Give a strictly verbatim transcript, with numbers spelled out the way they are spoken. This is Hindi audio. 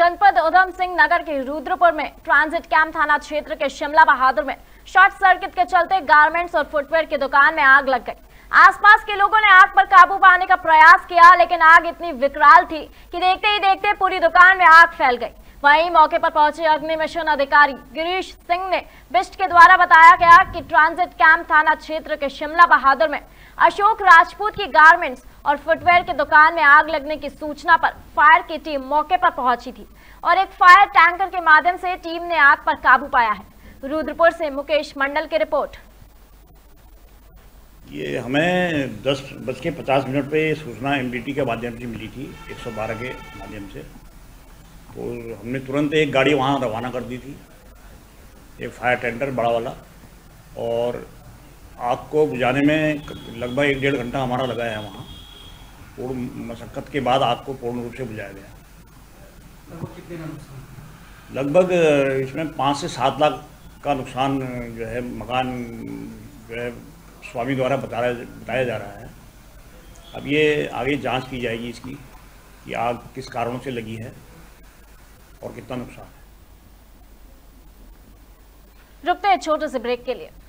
जनपद उधम सिंह नगर के रुद्रपुर में ट्रांजिट कैंप थाना क्षेत्र के शिमला बहादुर में शॉर्ट सर्किट के चलते गारमेंट्स और फुटवेयर की दुकान में आग लग गई। आसपास के लोगों ने आग पर काबू पाने का प्रयास किया, लेकिन आग इतनी विकराल थी कि देखते ही देखते पूरी दुकान में आग फैल गई। वहीं मौके पर पहुंचे अग्निमिशन अधिकारी गिरीश सिंह ने बिस्ट के द्वारा बताया गया कि ट्रांजिट कैंप थाना क्षेत्र के शिमला बहादुर में अशोक राजपूत की गारमेंट्स और फुटवेयर की दुकान में आग लगने की सूचना पर फायर की टीम मौके पर पहुंची थी और एक फायर टैंकर के माध्यम से टीम ने आग पर काबू पाया है। रुद्रपुर से मुकेश मंडल की रिपोर्ट। ये हमें दस बज के पचास मिनट पर सूचना एमडीटी के माध्यम से मिली थी, एक सौ बारह के माध्यम से। तो हमने तुरंत एक गाड़ी वहाँ रवाना कर दी थी, एक फायर टेंडर बड़ा वाला, और आग को बुझाने में लगभग एक डेढ़ घंटा हमारा लगा है वहाँ। पूर्ण मशक्क़त के बाद आग को पूर्ण रूप से बुझाया गया। लगभग इसमें पाँच से सात लाख का नुकसान जो है मकान जो है स्वामी द्वारा बताया बताया जा रहा है। अब ये आगे जांच की जाएगी इसकी कि आग किस कारणों से लगी है और कितना नुकसान है। रुकते हैं छोटे से ब्रेक के लिए।